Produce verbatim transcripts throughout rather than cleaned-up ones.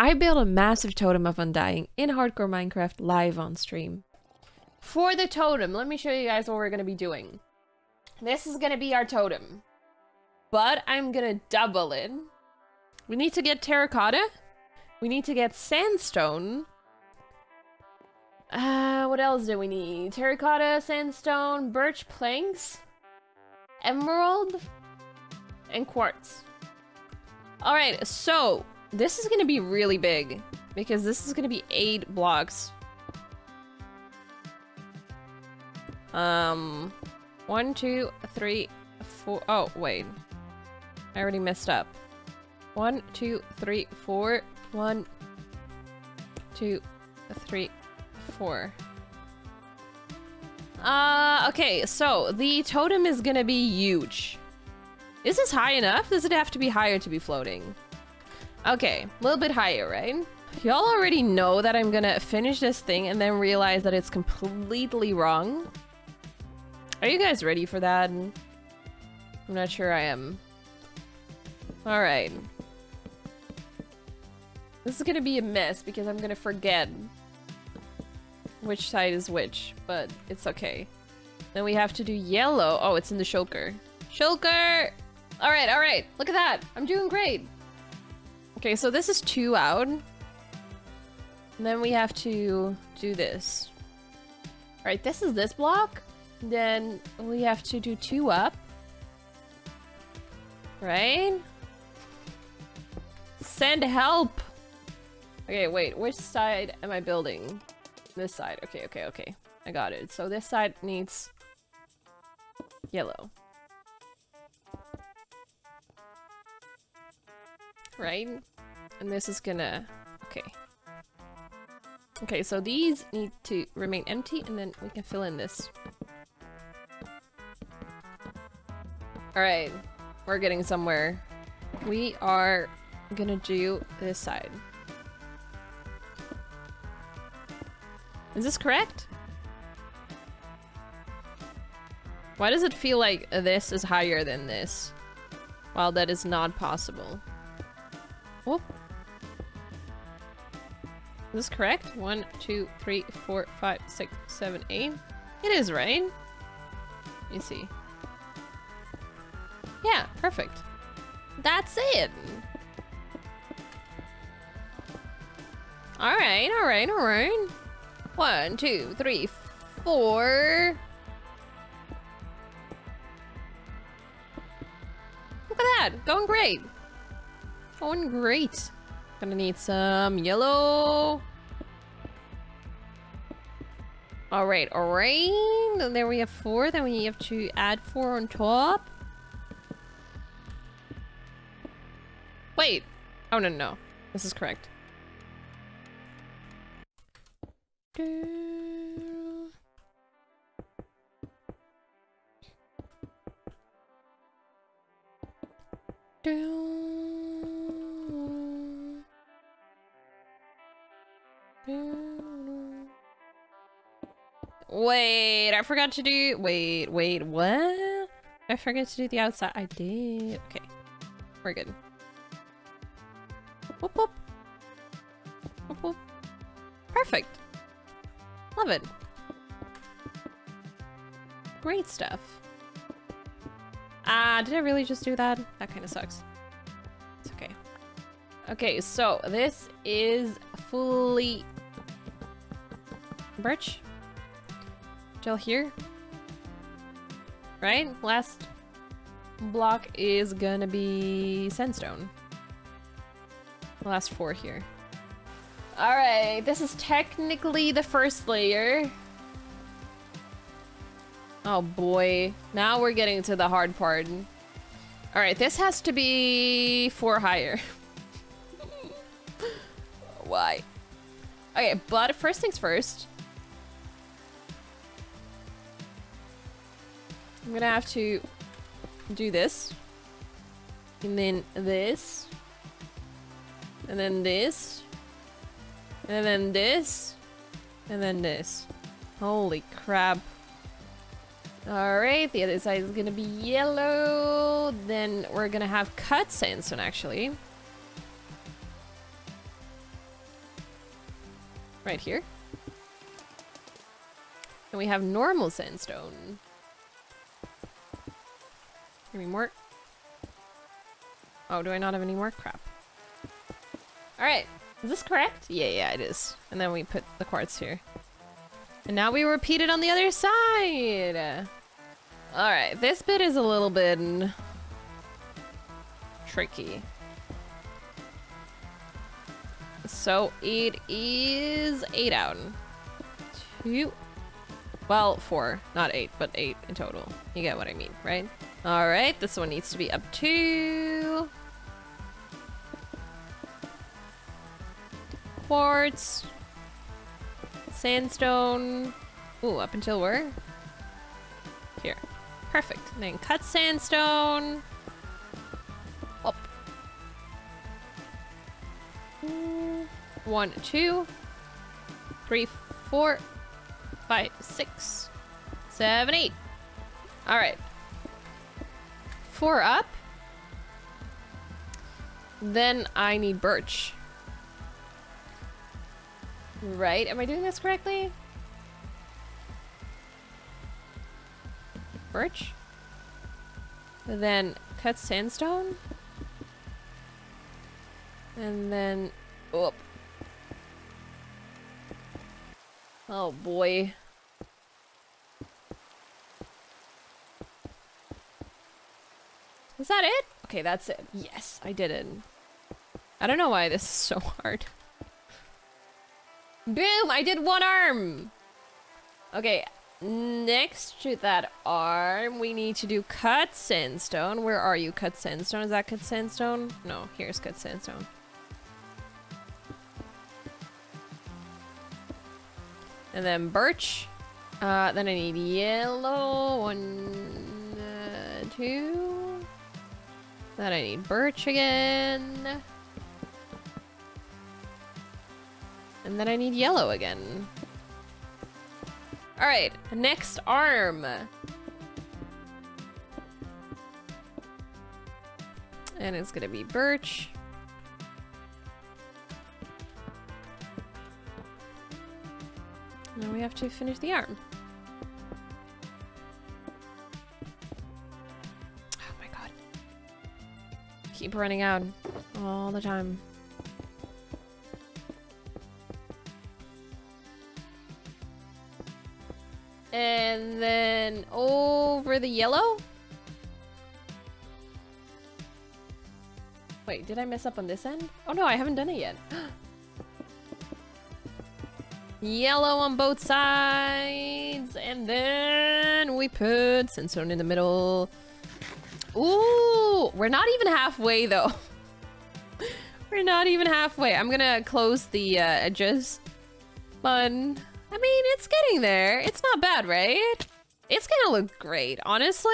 I built a massive Totem of Undying in Hardcore Minecraft live on stream. For the totem, let me show you guys what we're going to be doing. This is going to be our totem, but I'm going to double it. We need to get terracotta. We need to get sandstone. Uh, what else do we need? Terracotta, sandstone, birch planks, emerald, and quartz. Alright, so this is gonna be really big because this is gonna be eight blocks. Um, one, two, three, four. Oh, wait. I already messed up. One, two, three, four. One, two, three, four. Uh, okay, so the totem is gonna be huge. Is this high enough? Does it have to be higher to be floating? Okay, a little bit higher, right? Y'all already know that I'm gonna finish this thing and then realize that it's completely wrong. Are you guys ready for that? I'm not sure I am. All right. This is gonna be a mess because I'm gonna forget which side is which, but it's okay. Then we have to do yellow. Oh, it's in the shulker. Shulker! All right, all right. Look at that. I'm doing great. Okay, so this is two out. And then we have to do this. All right, this is this block. Then we have to do two up. Right? Send help! Okay, wait. Which side am I building? This side. Okay, okay, okay. I got it. So this side needs yellow. Right? And this is gonna... Okay. Okay, so these need to remain empty, and then we can fill in this. Alright. We're getting somewhere. We are gonna do this side. Is this correct? Why does it feel like this is higher than this? Well, that is not possible. Whoop. Is this correct? One, two, three, four, five, six, seven, eight. It is, right? Let me see. Yeah, perfect. That's it. All right, all right, all right. One, two, three, four. Look at that, going great. Going great. Gonna need some yellow. All right, all right. And there we have four. Then we have to add four on top. Wait. Oh, no, no, no. This is correct. Do. Wait, I forgot to do... Wait, wait, what? I forgot to do the outside. I did. Okay. We're good. Whoop, whoop. Whoop, whoop. Perfect. Love it. Great stuff. Ah, uh, did I really just do that? That kind of sucks. It's okay. Okay, so this is fully... Birch? Till here. Right? Last block is gonna be sandstone. The last four here. Alright, this is technically the first layer. Oh boy. Now we're getting to the hard part. Alright, this has to be four higher. Why? Okay, but first things first. I'm gonna have to do this, and then this, and then this, and then this, and then this. Holy crap. Alright, the other side is gonna be yellow, then we're gonna have cut sandstone actually. right here. And we have normal sandstone. Give me more. Oh, do I not have any more? Crap. Alright, is this correct? Yeah, yeah, it is. And then we put the quartz here. And now we repeat it on the other side! Alright, this bit is a little bit... tricky. So it is eight out. Two... Well, four. Not eight, but eight in total. You get what I mean, right? Alright, this one needs to be up to... quartz. Sandstone. Ooh, up until where? Here. Perfect. And then cut sandstone. Up. One, two, three, four, five, six, seven, eight. Alright. Four up. Then I need birch. Right? Am I doing this correctly? Birch? Then cut sandstone? And then... oh. Oh boy. Is that it? Okay, that's it. Yes, I did it. I don't know why this is so hard. Boom! I did one arm! Okay, next to that arm, we need to do cut sandstone. Where are you, cut sandstone? Is that cut sandstone? No, here's cut sandstone. And then birch. Uh, then I need yellow. One, uh, two. Then I need birch again. And then I need yellow again. All right, next arm. And it's gonna be birch. Now we have to finish the arm. Oh my God. Keep running out all the time. And then over the yellow? Wait, did I mess up on this end? Oh no, I haven't done it yet. Yellow on both sides. And then we put sandstone in the middle. Ooh, we're not even halfway though. We're not even halfway. I'm gonna close the uh, edges button. I mean, it's getting there. It's not bad, right? It's gonna look great, honestly.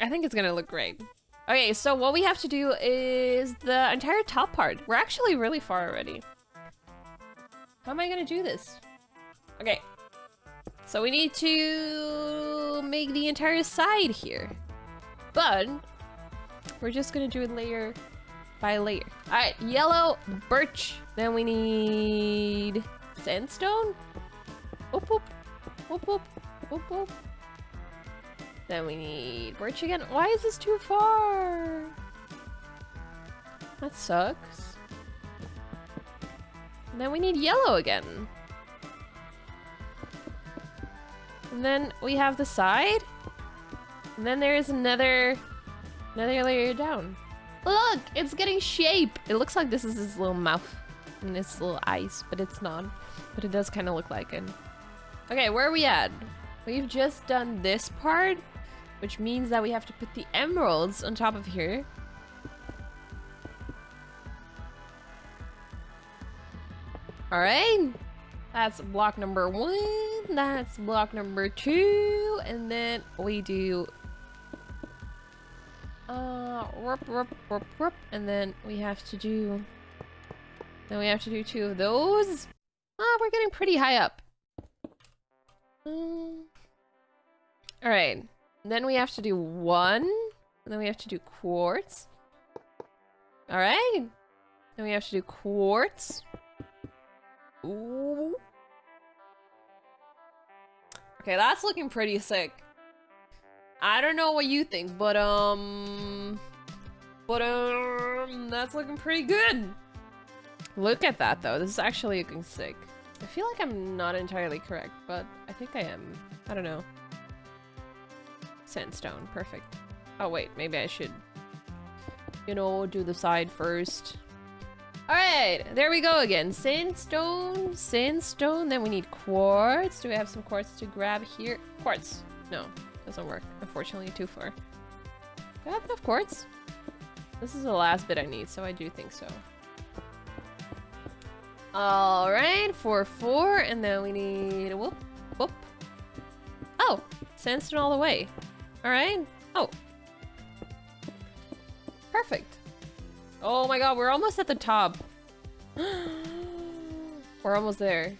I think it's gonna look great. Okay, so what we have to do is the entire top part. We're actually really far already. How am I gonna do this? Okay. So we need to make the entire side here. But we're just gonna do it layer by layer. All right, yellow, birch. Then we need sandstone. Oop, oop, oop, oop, oop, oop. Then we need birch again. Why is this too far? That sucks. And then we need yellow again. And then we have the side. And then there is another, another layer down. Look, it's getting shape. It looks like this is his little mouth and his little eyes, but it's not. But it does kind of look like it. Okay, where are we at? We've just done this part, which means that we have to put the emeralds on top of here. All right, that's block number one. That's block number two, and then we do. Uh, rup, rup, rup, rup. And then we have to do... Then we have to do two of those. Ah, oh, we're getting pretty high up. Um, Alright. Then we have to do one. And then we have to do quartz. Alright. Then we have to do quartz. Ooh. Okay, that's looking pretty sick. I don't know what you think, but um... But um... that's looking pretty good! Look at that, though. This is actually looking sick. I feel like I'm not entirely correct, but I think I am. I don't know. Sandstone. Perfect. Oh, wait. Maybe I should, you know, do the side first. Alright! There we go again. Sandstone. Sandstone. Then we need quartz. Do we have some quartz to grab here? Quartz. No. Doesn't work. Unfortunately, too far. Do I have enough quartz? This is the last bit I need, so I do think so. Alright, four, four, and then we need... Whoop, whoop. Oh! Sandstone all the way. Alright. Oh. Perfect. Oh my god, we're almost at the top. We're almost there.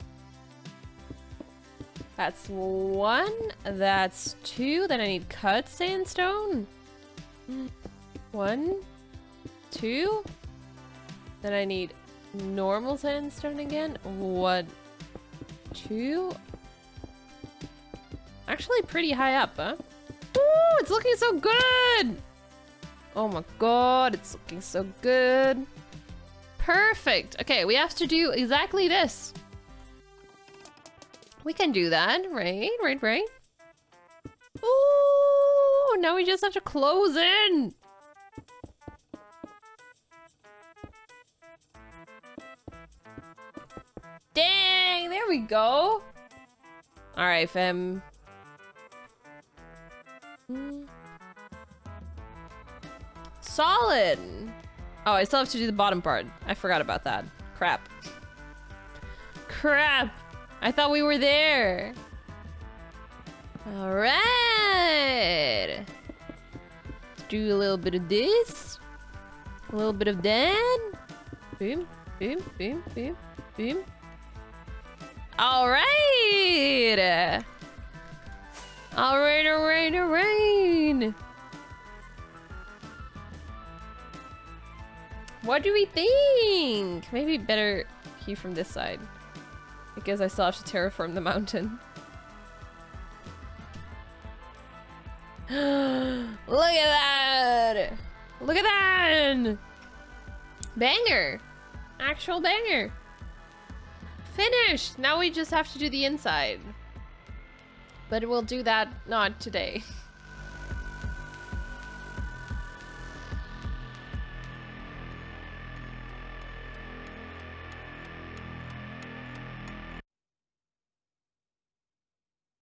That's one. That's two. Then I need cut sandstone. One. Two. Then I need... normal sandstone again. One, two. Actually pretty high up, huh? Ooh, it's looking so good! Oh my god, it's looking so good. Perfect! Okay, we have to do exactly this. We can do that, right? Right, right? Ooh, now we just have to close in! Dang, there we go. All right, fam. Solid. Oh, I still have to do the bottom part. I forgot about that. Crap. Crap. I thought we were there. All right. Let's do a little bit of this. A little bit of that. Boom, boom, boom, boom, boom. All right. All right, all right, all right. What do we think? Maybe better here from this side. Because I still have to terraform the mountain. Look at that. Look at that. Banger. Actual banger. Finished! Now we just have to do the inside. But we'll do that not today.